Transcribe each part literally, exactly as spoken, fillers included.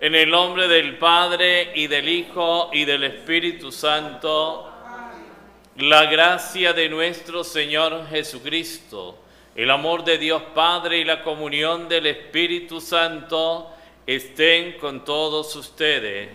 En el nombre del Padre, y del Hijo, y del Espíritu Santo, la gracia de nuestro Señor Jesucristo, el amor de Dios Padre y la comunión del Espíritu Santo estén con todos ustedes.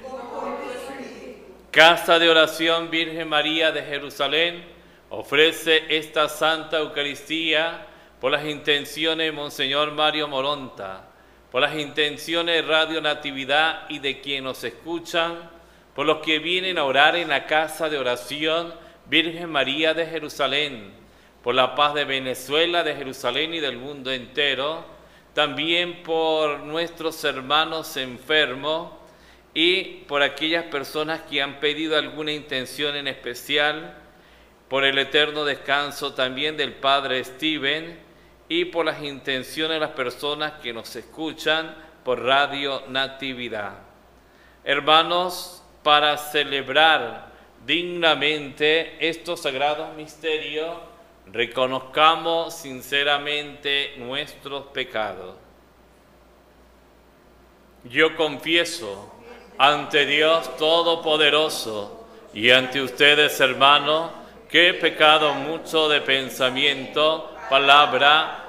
Casa de Oración Virgen María de Jerusalén ofrece esta Santa Eucaristía por las intenciones de Monseñor Mario Moronta, por las intenciones de Radio Natividad y de quienes nos escuchan, por los que vienen a orar en la Casa de Oración Virgen María de Jerusalén, por la paz de Venezuela, de Jerusalén y del mundo entero, también por nuestros hermanos enfermos y por aquellas personas que han pedido alguna intención en especial, por el eterno descanso también del Padre Steven, y por las intenciones de las personas que nos escuchan por Radio Natividad. Hermanos, para celebrar dignamente estos sagrados misterios, reconozcamos sinceramente nuestros pecados. Yo confieso ante Dios Todopoderoso y ante ustedes, hermanos, que he pecado mucho de pensamiento, palabra,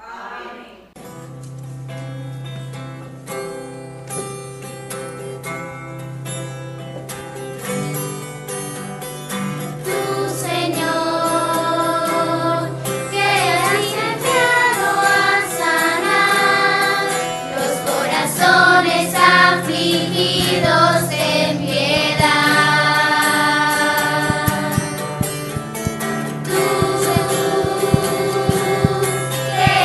Amén. Tú, Señor, que has enviado a sanar los corazones afligidos en piedad. Yeah.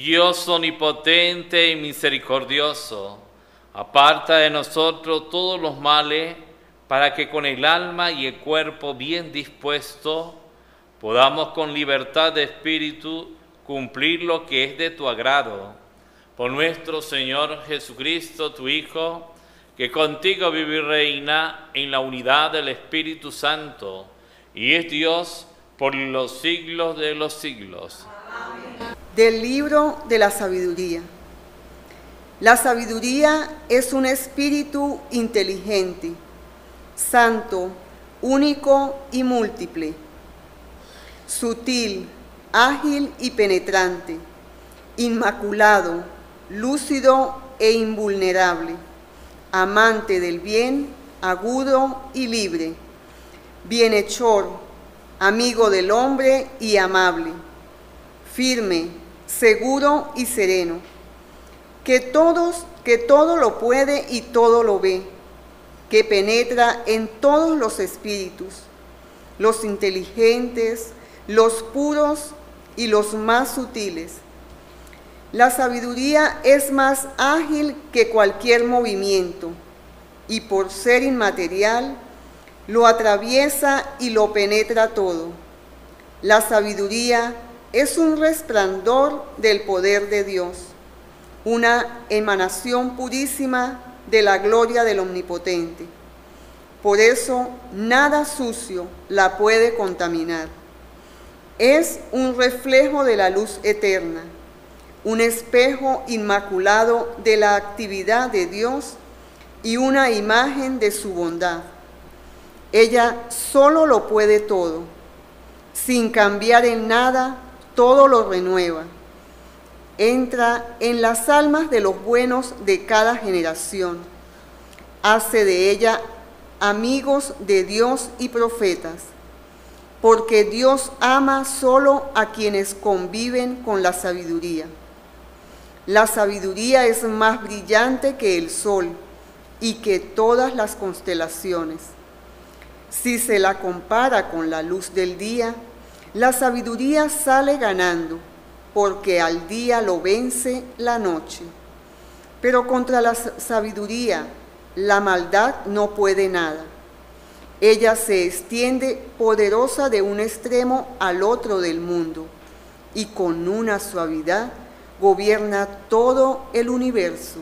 Dios omnipotente y misericordioso, aparta de nosotros todos los males, para que con el alma y el cuerpo bien dispuesto podamos con libertad de espíritu cumplir lo que es de tu agrado. Por nuestro Señor Jesucristo, tu Hijo, que contigo vive y reina en la unidad del Espíritu Santo, y es Dios por los siglos de los siglos. Amén. Del libro de la sabiduría. La sabiduría es un espíritu inteligente, santo, único y múltiple, sutil, ágil y penetrante, inmaculado, lúcido e invulnerable, amante del bien, agudo y libre, bienhechor, amigo del hombre y amable, firme, seguro y sereno, que todos, que todo lo puede y todo lo ve, que penetra en todos los espíritus, los inteligentes, los puros y los más sutiles. La sabiduría es más ágil que cualquier movimiento, y por ser inmaterial, lo atraviesa y lo penetra todo. La sabiduría es un resplandor del poder de Dios, una emanación purísima de la gloria del Omnipotente. Por eso, nada sucio la puede contaminar. Es un reflejo de la luz eterna, un espejo inmaculado de la actividad de Dios y una imagen de su bondad. Ella solo lo puede todo, sin cambiar en nada, todo lo renueva. Entra en las almas de los buenos de cada generación. Hace de ella amigos de Dios y profetas, porque Dios ama solo a quienes conviven con la sabiduría. La sabiduría es más brillante que el sol y que todas las constelaciones. Si se la compara con la luz del día, la sabiduría sale ganando, porque al día lo vence la noche. Pero contra la sabiduría, la maldad no puede nada. Ella se extiende poderosa de un extremo al otro del mundo, y con una suavidad gobierna todo el universo.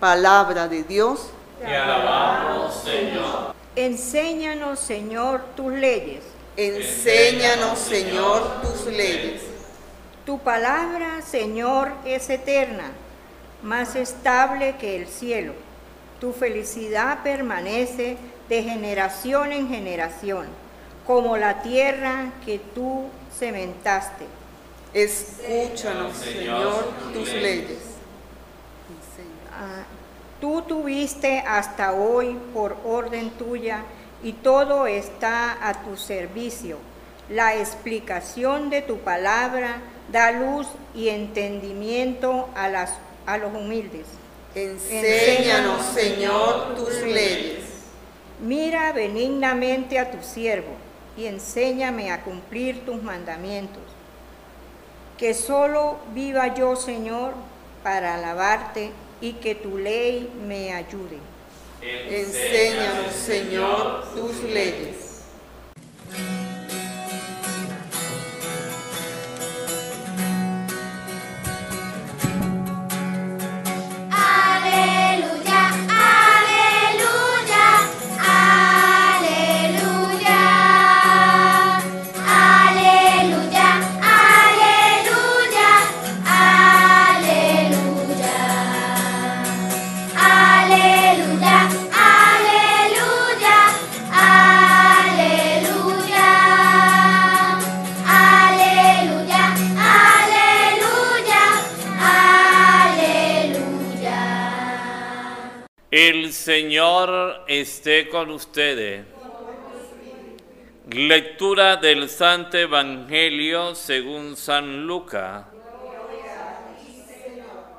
Palabra de Dios. Te alabamos, Señor. Enséñanos, Señor, tus leyes. Enséñanos, Señor, tus leyes. Tu palabra, Señor, es eterna, más estable que el cielo. Tu felicidad permanece de generación en generación, como la tierra que tú sementaste. Escúchanos, Señor, tus leyes. Tú tuviste hasta hoy por orden tuya, y todo está a tu servicio. La explicación de tu palabra da luz y entendimiento a, las, a los humildes. Enséñanos, Señor, tus leyes. Mira benignamente a tu siervo y enséñame a cumplir tus mandamientos. Que solo viva yo, Señor, para alabarte, y que tu ley me ayude. Enséñanos, Señor, tus leyes. El Señor esté con ustedes. Lectura del Santo Evangelio según San Lucas.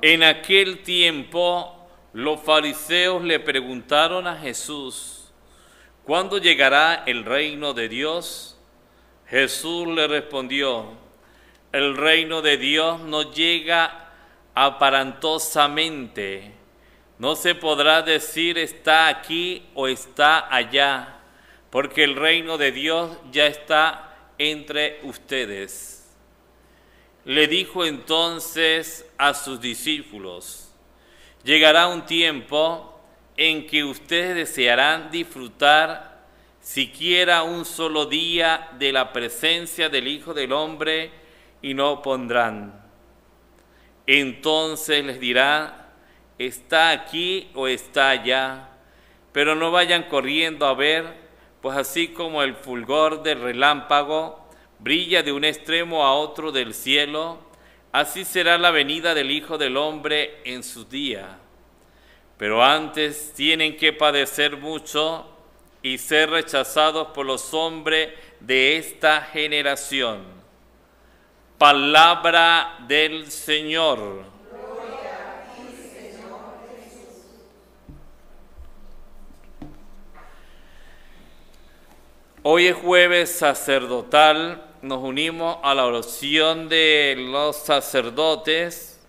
En aquel tiempo, los fariseos le preguntaron a Jesús: ¿cuándo llegará el reino de Dios? Jesús le respondió: el reino de Dios no llega aparatosamente. No se podrá decir está aquí o está allá, porque el reino de Dios ya está entre ustedes. Le dijo entonces a sus discípulos: llegará un tiempo en que ustedes desearán disfrutar siquiera un solo día de la presencia del Hijo del Hombre y no pondrán. Entonces les dirá: está aquí o está allá, pero no vayan corriendo a ver, pues así como el fulgor del relámpago brilla de un extremo a otro del cielo, así será la venida del Hijo del Hombre en su día. Pero antes tienen que padecer mucho y ser rechazados por los hombres de esta generación. Palabra del Señor. Gloria a ti, Señor Jesús. Hoy es jueves sacerdotal. Nos unimos a la oración de los sacerdotes,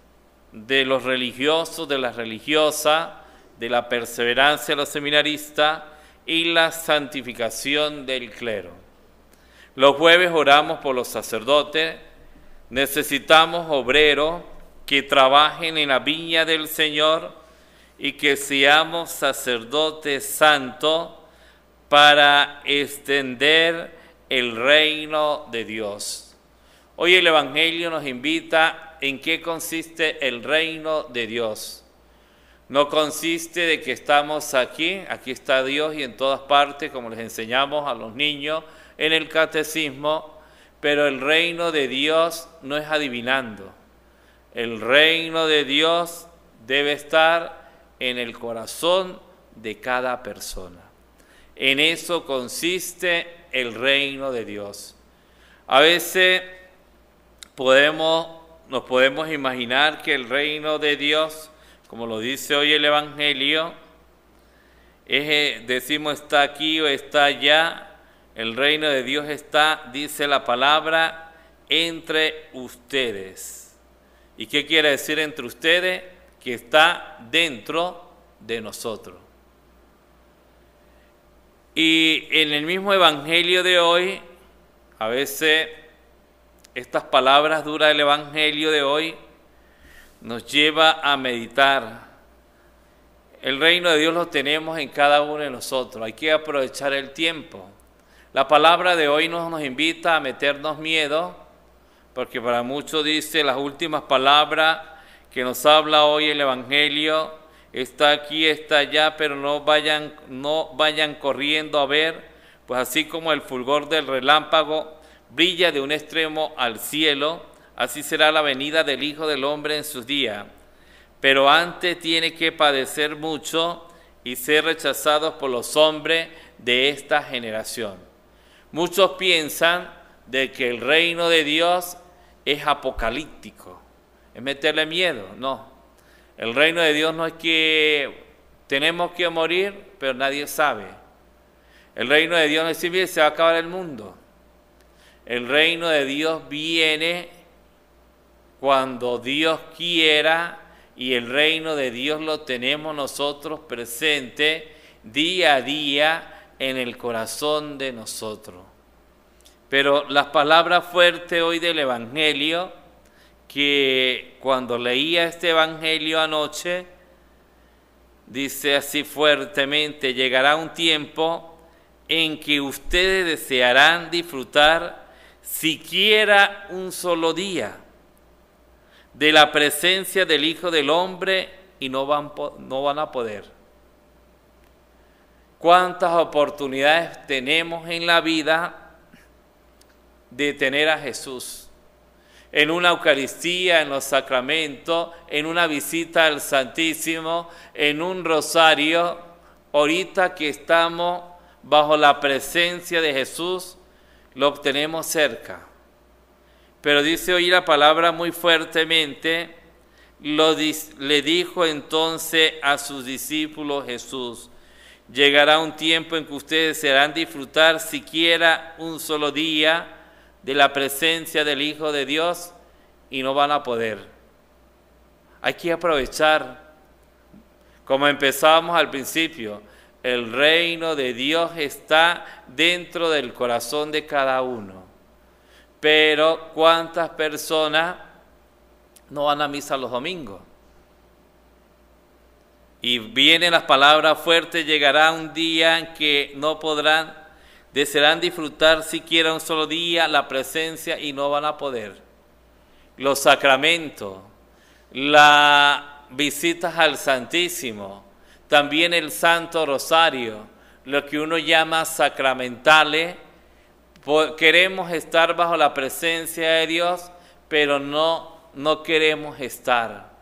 de los religiosos, de las religiosas, de la perseverancia de los seminaristas y la santificación del clero. Los jueves oramos por los sacerdotes. Necesitamos obreros que trabajen en la viña del Señor y que seamos sacerdotes santos para extender el reino de Dios. Hoy el Evangelio nos invita en qué consiste el reino de Dios. No consiste de que estamos aquí, aquí está Dios y en todas partes, como les enseñamos a los niños en el catecismo, pero el reino de Dios no es adivinando. El reino de Dios debe estar en el corazón de cada persona. En eso consiste el reino de Dios. A veces podemos, nos podemos imaginar que el reino de Dios, como lo dice hoy el Evangelio, es, decimos está aquí o está allá. El reino de Dios está, dice la palabra, entre ustedes. ¿Y qué quiere decir entre ustedes? Que está dentro de nosotros. Y en el mismo Evangelio de hoy, a veces estas palabras duras del Evangelio de hoy nos lleva a meditar. El reino de Dios lo tenemos en cada uno de nosotros, hay que aprovechar el tiempo. La palabra de hoy no nos invita a meternos miedo, porque para muchos dice las últimas palabras que nos habla hoy el Evangelio. Está aquí, está allá, pero no vayan, no vayan corriendo a ver, pues así como el fulgor del relámpago brilla de un extremo al cielo, así será la venida del Hijo del Hombre en sus días. Pero antes tiene que padecer mucho y ser rechazados por los hombres de esta generación. Muchos piensan de que el reino de Dios es apocalíptico, es meterle miedo, no. El reino de Dios no es que tenemos que morir, pero nadie sabe. El reino de Dios no es que se va a acabar el mundo. El reino de Dios viene cuando Dios quiera y el reino de Dios lo tenemos nosotros presente día a día en el corazón de nosotros. Pero las palabras fuertes hoy del Evangelio, que cuando leía este Evangelio anoche, dice así fuertemente: llegará un tiempo en que ustedes desearán disfrutar siquiera un solo día de la presencia del Hijo del Hombre y no van, no van a poder. ¿Cuántas oportunidades tenemos en la vida de tener a Jesús? En una Eucaristía, en los sacramentos, en una visita al Santísimo, en un rosario. Ahorita que estamos bajo la presencia de Jesús, lo obtenemos cerca. Pero dice hoy la palabra muy fuertemente, lo, le dijo entonces a sus discípulos Jesús: llegará un tiempo en que ustedes serán disfrutar siquiera un solo día de la presencia del Hijo de Dios y no van a poder. hay que aprovechar. Como empezamos al principio, el reino de Dios está dentro del corazón de cada uno. Pero ¿cuántas personas no van a misa los domingos? Y vienen las palabras fuertes: llegará un día en que no podrán, desearán disfrutar siquiera un solo día la presencia y no van a poder. Los sacramentos, las visitas al Santísimo, también el Santo Rosario, lo que uno llama sacramentales. Queremos estar bajo la presencia de Dios, pero no, no queremos estar.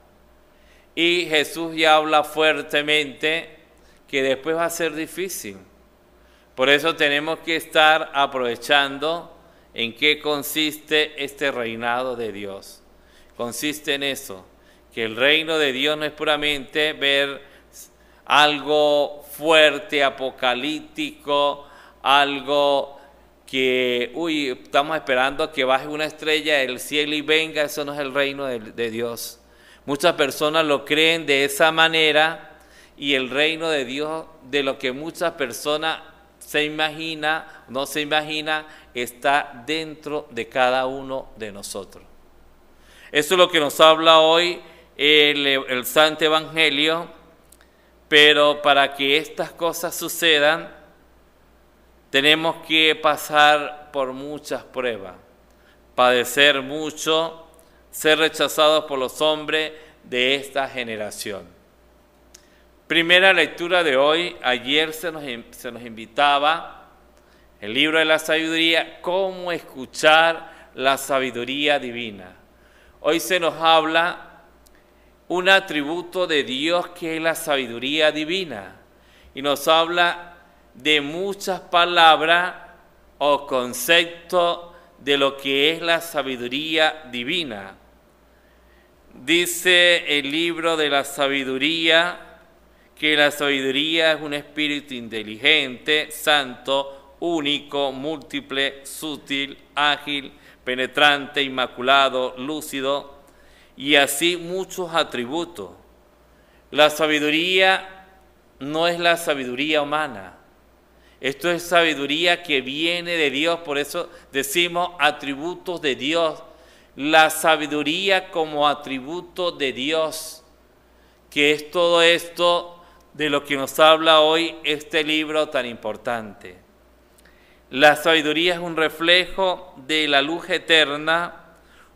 Y Jesús ya habla fuertemente que después va a ser difícil. Por eso tenemos que estar aprovechando en qué consiste este reinado de Dios. Consiste en eso, que el reino de Dios no es puramente ver algo fuerte, apocalíptico, algo que, uy, estamos esperando que baje una estrella del cielo y venga. Eso no es el reino de, de Dios. Muchas personas lo creen de esa manera, y el reino de Dios, de lo que muchas personas se imagina, no se imagina, está dentro de cada uno de nosotros. Eso es lo que nos habla hoy el, el Santo Evangelio, pero para que estas cosas sucedan, tenemos que pasar por muchas pruebas, padecer mucho, ser rechazados por los hombres de esta generación. Primera lectura de hoy. Ayer se nos, se nos invitaba el libro de la sabiduría, cómo escuchar la sabiduría divina. Hoy se nos habla un atributo de Dios que es la sabiduría divina, y nos habla de muchas palabras o conceptos de lo que es la sabiduría divina. Dice el libro de la sabiduría que la sabiduría es un espíritu inteligente, santo, único, múltiple, sutil, ágil, penetrante, inmaculado, lúcido, y así muchos atributos. La sabiduría no es la sabiduría humana. Esto es sabiduría que viene de Dios, por eso decimos atributos de Dios. La sabiduría como atributo de Dios, que es todo esto de lo que nos habla hoy este libro tan importante. La sabiduría es un reflejo de la luz eterna,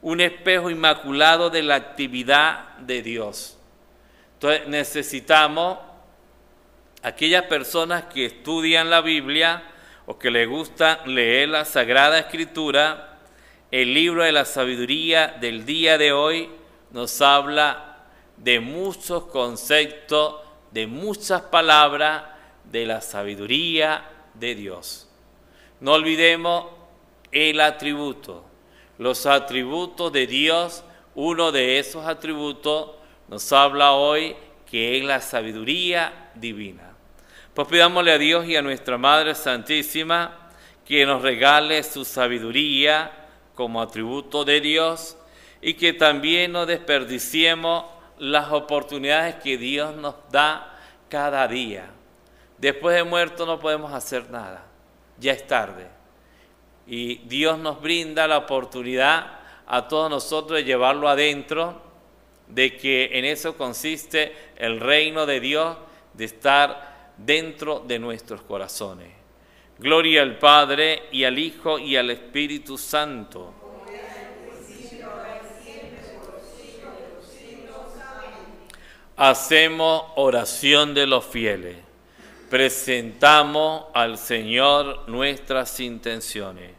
un espejo inmaculado de la actividad de Dios. Entonces necesitamos, aquellas personas que estudian la Biblia o que les gusta leer la Sagrada Escritura, el libro de la sabiduría del día de hoy nos habla de muchos conceptos, de muchas palabras de la sabiduría de Dios. No olvidemos el atributo, los atributos de Dios. Uno de esos atributos nos habla hoy que es la sabiduría divina. Pues pidámosle a Dios y a nuestra Madre Santísima que nos regale su sabiduría como atributo de Dios, y que también no desperdiciemos las oportunidades que Dios nos da cada día. Después de muerto no podemos hacer nada, ya es tarde. Y Dios nos brinda la oportunidad a todos nosotros de llevarlo adentro, de que en eso consiste el reino de Dios, de estar dentro de nuestros corazones. Gloria al Padre, y al Hijo, y al Espíritu Santo. Hacemos oración de los fieles. Presentamos al Señor nuestras intenciones.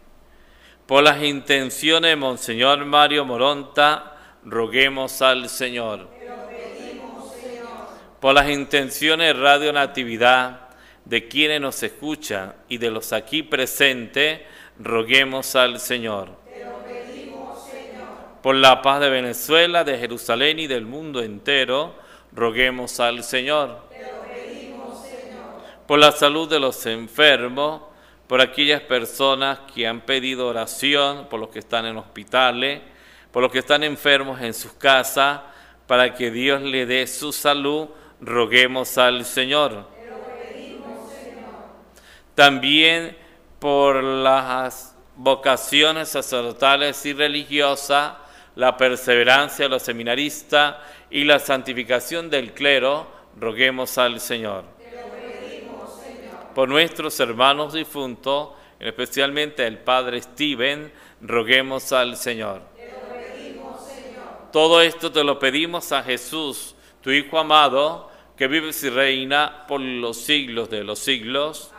Por las intenciones de Monseñor Mario Moronta, roguemos al Señor. Por las intenciones de Radio Natividad, de quienes nos escuchan y de los aquí presentes, roguemos al Señor. Te lo pedimos, Señor. Por la paz de Venezuela, de Jerusalén y del mundo entero, roguemos al Señor. Te lo pedimos, Señor. Por la salud de los enfermos, por aquellas personas que han pedido oración, por los que están en hospitales, por los que están enfermos en sus casas, para que Dios le dé su salud, roguemos al Señor. Te lo pedimos, Señor. También por las vocaciones sacerdotales y religiosas, la perseverancia de los seminaristas y la santificación del clero, roguemos al Señor. Te lo pedimos, Señor. Por nuestros hermanos difuntos, especialmente el Padre Steven, roguemos al Señor. Te lo pedimos, Señor. Todo esto te lo pedimos a Jesús, tu Hijo amado, que vives y reina por los siglos de los siglos. Amén.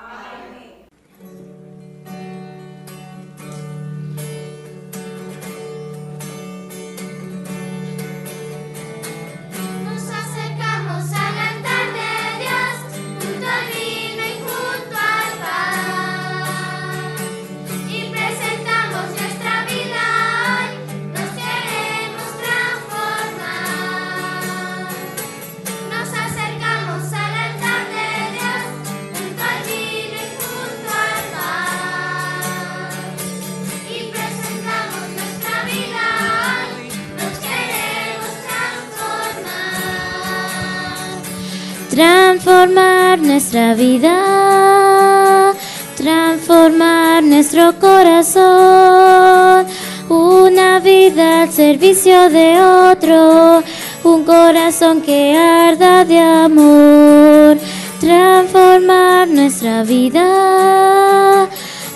Transformar nuestra vida, transformar nuestro corazón, una vida al servicio de otro, un corazón que arda de amor. Transformar nuestra vida,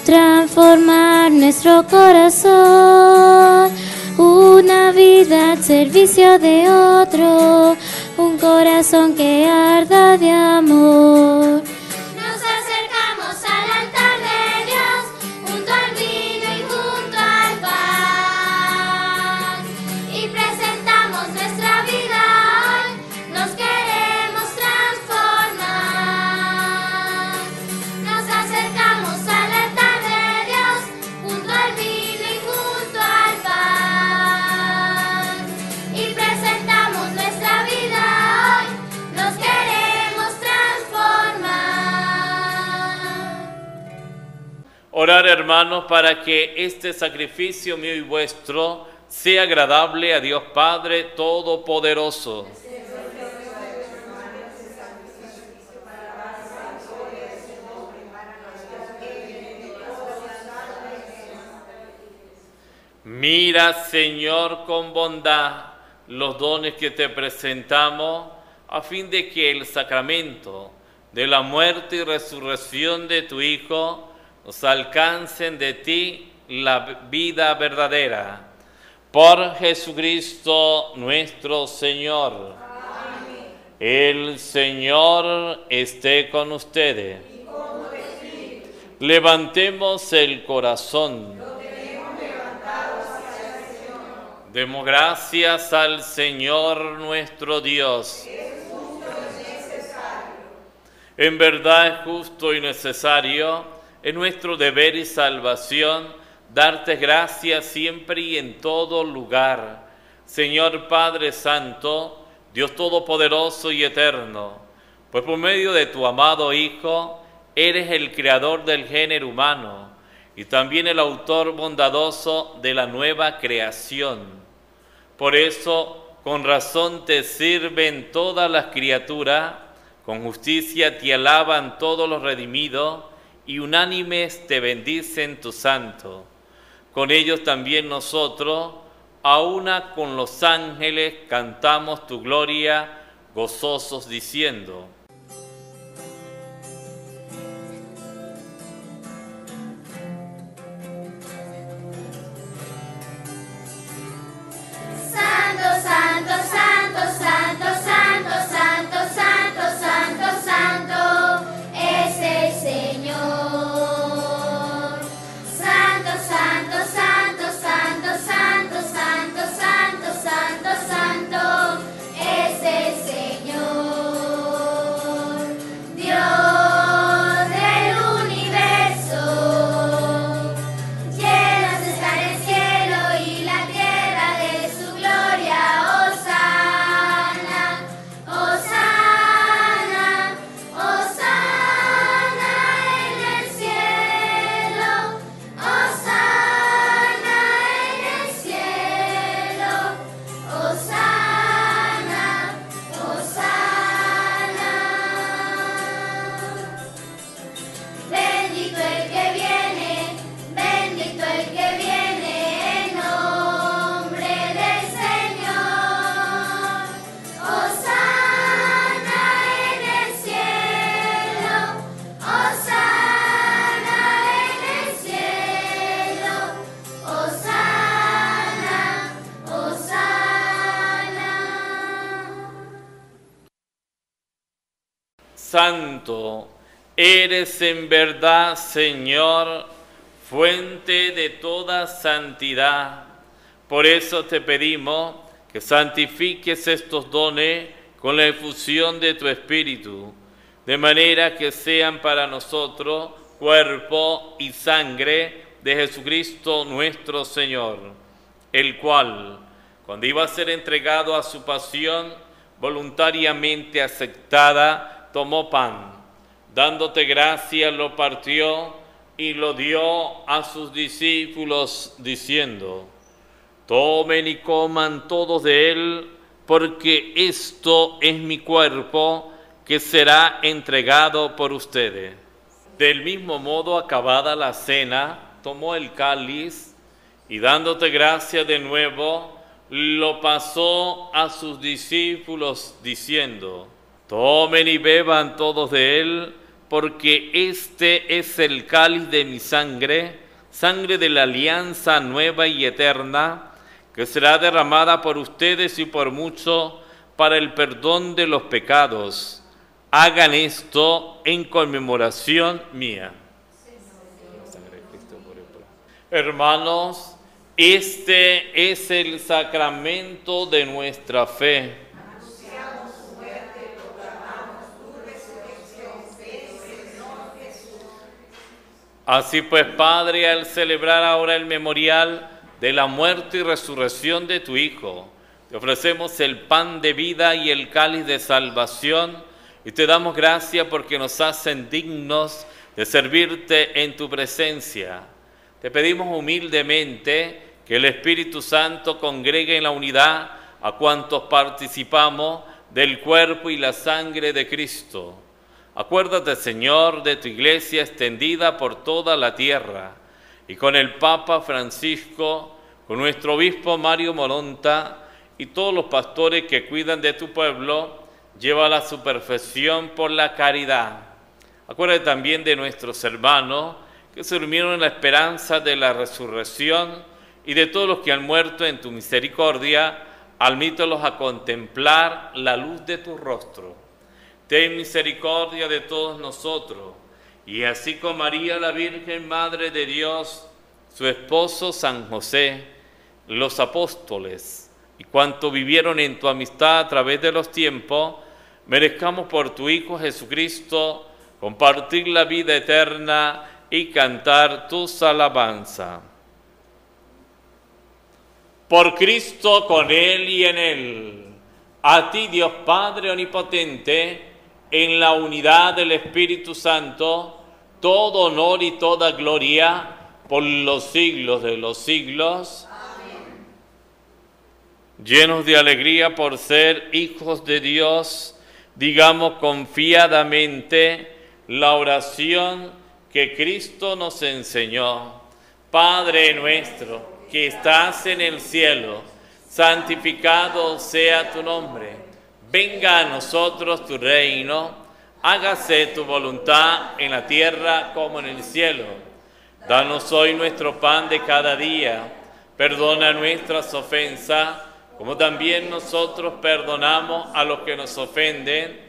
transformar nuestro corazón, una vida al servicio de otro, un corazón que arda de amor. Nos acercamos al altar de Dios, junto al vino y junto al pan, y presentamos nuestra vida hoy, nos queremos transformar. Nos acercamos al altar de Dios, junto al vino y junto al pan, y presentamos nuestra vida. Orar, hermanos, para que este sacrificio mío y vuestro sea agradable a Dios Padre Todopoderoso. Mira, Señor, con bondad los dones que te presentamos, a fin de que el sacramento de la muerte y resurrección de tu Hijo nos alcancen de ti la vida verdadera. Por Jesucristo nuestro Señor. Amén. El Señor esté con ustedes. Y con tu espíritu. Levantemos el corazón. Lo tenemos levantado hacia el Señor. Demos gracias al Señor nuestro Dios. Es justo y necesario. En verdad es justo y necesario. Es nuestro deber y salvación darte gracias siempre y en todo lugar. Señor Padre Santo, Dios Todopoderoso y Eterno, pues por medio de tu amado Hijo eres el creador del género humano y también el autor bondadoso de la nueva creación. Por eso, con razón te sirven todas las criaturas, con justicia te alaban todos los redimidos, y unánimes te bendicen tu santo. Con ellos también nosotros, a una con los ángeles, cantamos tu gloria, gozosos diciendo: Santo, santo, santo, santo, santo, santo, santo, santo, santo, santo es el Señor. Santo, santo, santo, santo, santo, santo es el Señor. Santo, eres en verdad, Señor, fuente de toda santidad. Por eso te pedimos que santifiques estos dones con la efusión de tu Espíritu, de manera que sean para nosotros cuerpo y sangre de Jesucristo nuestro Señor, el cual, cuando iba a ser entregado a su pasión voluntariamente aceptada, tomó pan, dándote gracias lo partió y lo dio a sus discípulos diciendo: tomen y coman todos de él, porque esto es mi cuerpo que será entregado por ustedes. Del mismo modo, acabada la cena, tomó el cáliz y dándote gracias de nuevo, lo pasó a sus discípulos diciendo: tomen y beban todos de él, porque este es el cáliz de mi sangre, sangre de la alianza nueva y eterna, que será derramada por ustedes y por muchos para el perdón de los pecados. Hagan esto en conmemoración mía. Hermanos, este es el sacramento de nuestra fe. Anunciamos su muerte y proclamamos tu resurrección. Ven, Señor Jesús. Así pues, Padre, al celebrar ahora el memorial de la muerte y resurrección de tu Hijo, te ofrecemos el pan de vida y el cáliz de salvación, y te damos gracias porque nos hacen dignos de servirte en tu presencia. Te pedimos humildemente que el Espíritu Santo congregue en la unidad a cuantos participamos del cuerpo y la sangre de Cristo. Acuérdate, Señor, de tu Iglesia extendida por toda la tierra, y con el Papa Francisco, con nuestro obispo Mario Moronta y todos los pastores que cuidan de tu pueblo, llévala a su perfección por la caridad. Acuérdate también de nuestros hermanos que se durmieron en la esperanza de la resurrección y de todos los que han muerto en tu misericordia, admítelos a contemplar la luz de tu rostro. Ten misericordia de todos nosotros, y así con María la Virgen, Madre de Dios, su esposo San José, los apóstoles y cuanto vivieron en tu amistad a través de los tiempos, merezcamos por tu Hijo Jesucristo compartir la vida eterna y cantar tus alabanzas. Por Cristo, con Él y en Él, a ti Dios Padre Omnipotente, en la unidad del Espíritu Santo, todo honor y toda gloria por los siglos de los siglos. Amén. Llenos de alegría por ser hijos de Dios, digamos confiadamente la oración que Cristo nos enseñó. Padre nuestro, que estás en el cielo, santificado sea tu nombre. Venga a nosotros tu reino, hágase tu voluntad en la tierra como en el cielo. Danos hoy nuestro pan de cada día, perdona nuestras ofensas, como también nosotros perdonamos a los que nos ofenden.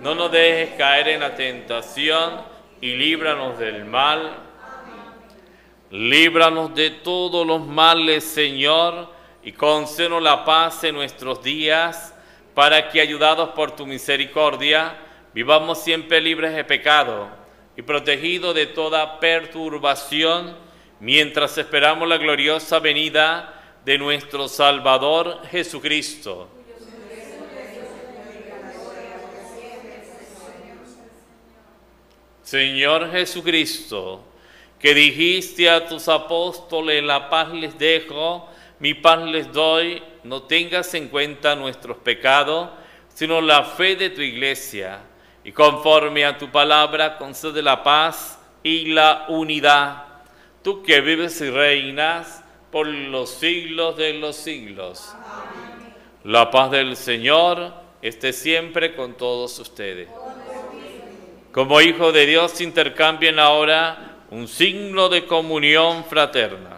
No nos dejes caer en la tentación y líbranos del mal. Líbranos de todos los males, Señor, y concédenos la paz en nuestros días, para que, ayudados por tu misericordia, vivamos siempre libres de pecado y protegidos de toda perturbación, mientras esperamos la gloriosa venida de nuestro Salvador Jesucristo. Señor Jesucristo, que dijiste a tus apóstoles: la paz les dejo, mi paz les doy, no tengas en cuenta nuestros pecados, sino la fe de tu Iglesia, y conforme a tu palabra concede la paz y la unidad. Tú que vives y reinas por los siglos de los siglos. Amén. La paz del Señor esté siempre con todos ustedes. Como hijos de Dios, intercambien ahora un signo de comunión fraterna.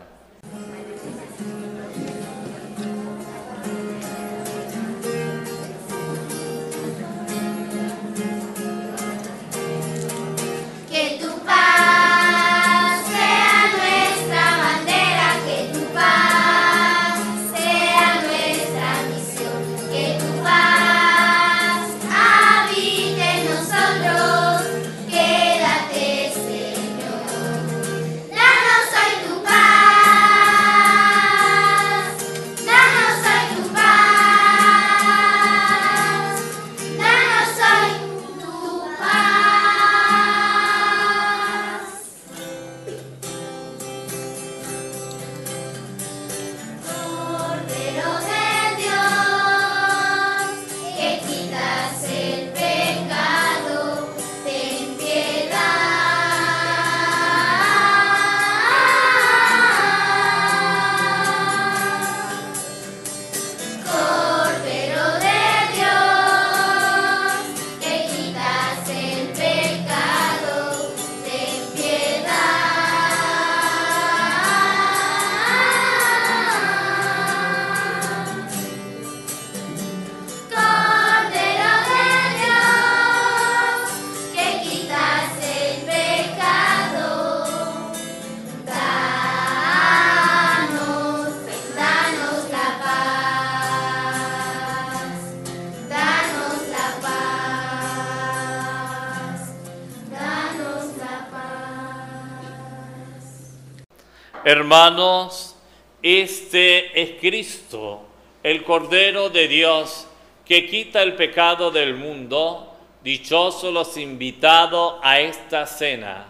Hermanos, este es Cristo, el Cordero de Dios, que quita el pecado del mundo. Dichosos los invitados a esta cena.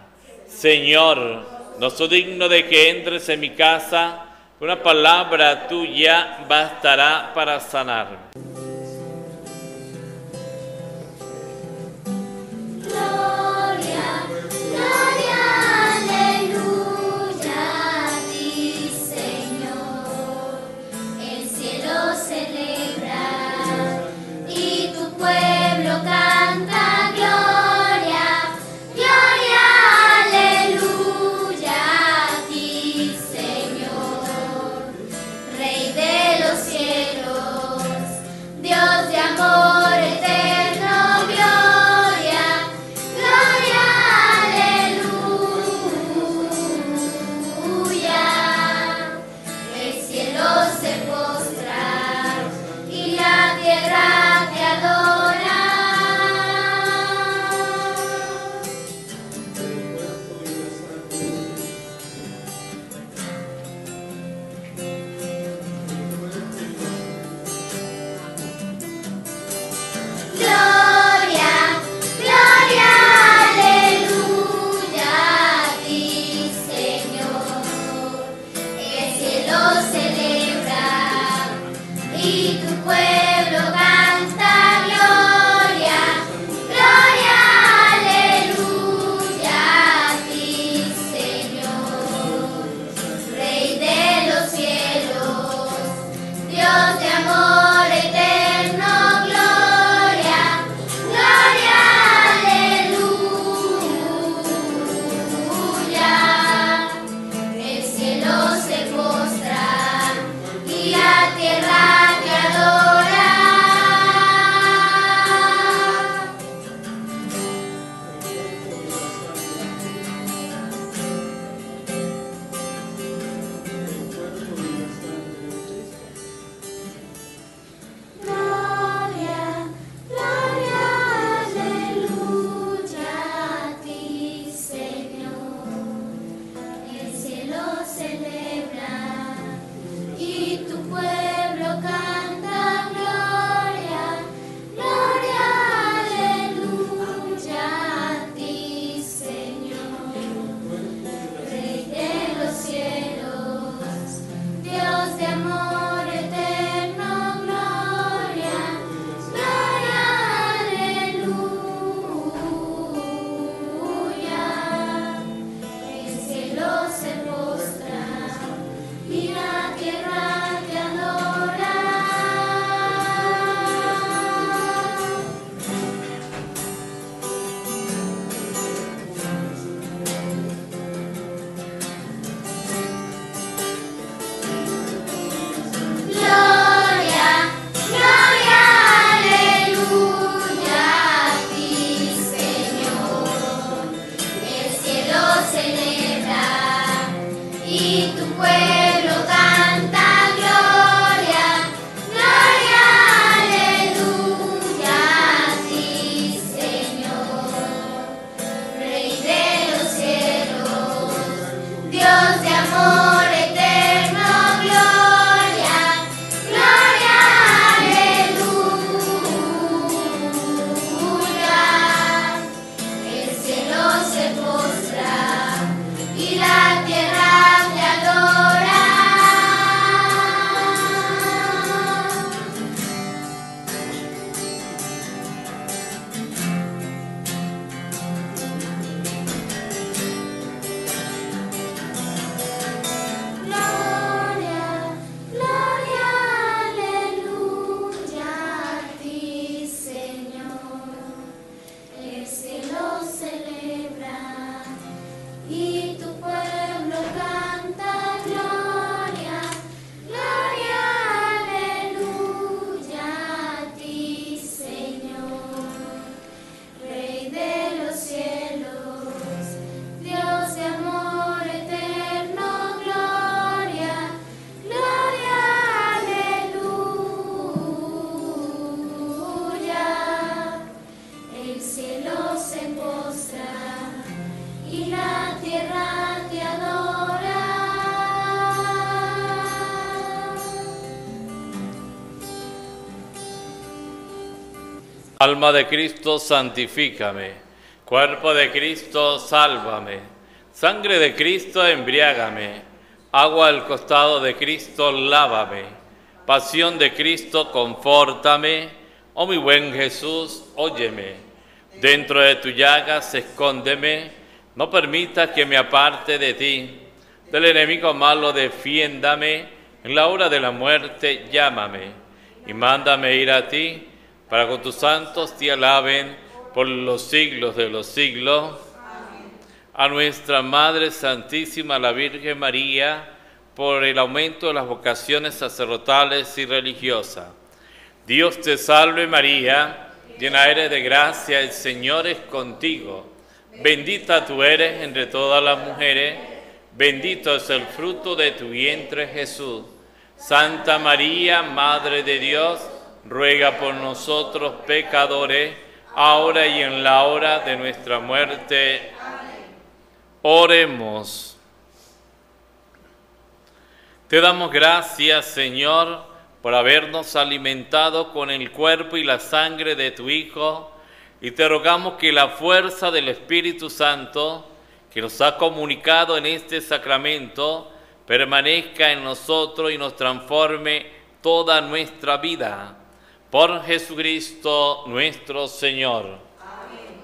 Señor, no soy digno de que entres en mi casa, una palabra tuya bastará para sanarme. Y la tierra te adora. Alma de Cristo, santifícame. Cuerpo de Cristo, sálvame. Sangre de Cristo, embriágame. Agua al costado de Cristo, lávame. Pasión de Cristo, confórtame. Oh mi buen Jesús, óyeme. Dentro de tu llagas, escóndeme. No permitas que me aparte de ti. Del enemigo malo, defiéndame. En la hora de la muerte, llámame. Y mándame ir a ti, para que tus santos te alaben por los siglos de los siglos. Amén. A nuestra Madre Santísima, la Virgen María, por el aumento de las vocaciones sacerdotales y religiosas. Dios te salve María, llena eres de gracia, el Señor es contigo. Bendita tú eres entre todas las mujeres, bendito es el fruto de tu vientre Jesús. Santa María, Madre de Dios, ruega por nosotros pecadores, ahora y en la hora de nuestra muerte. Oremos. Te damos gracias, Señor, por habernos alimentado con el cuerpo y la sangre de tu Hijo, y te rogamos que la fuerza del Espíritu Santo, que nos ha comunicado en este sacramento, permanezca en nosotros y nos transforme toda nuestra vida. Por Jesucristo nuestro Señor. Amén.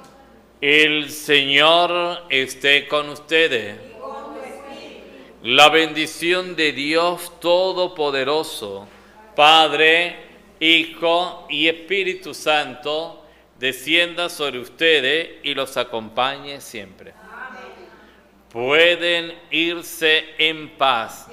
El Señor esté con ustedes. Y con tu espíritu. La bendición de Dios Todopoderoso, Padre, Hijo y Espíritu Santo, descienda sobre ustedes y los acompañe siempre. Amén. Pueden irse en paz.